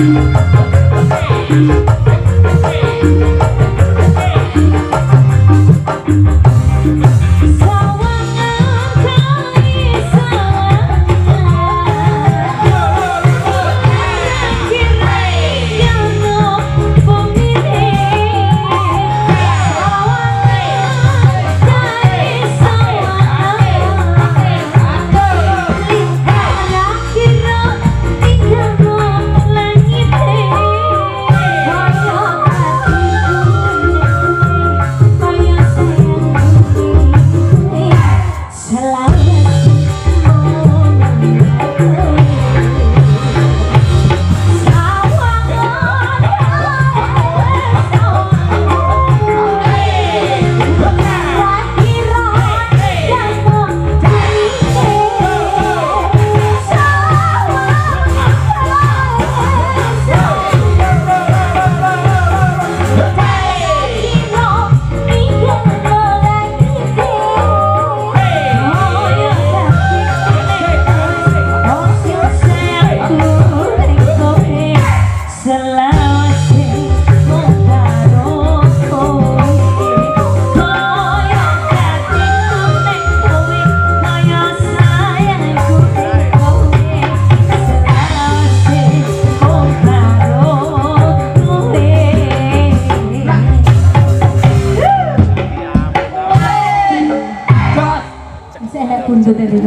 Punto de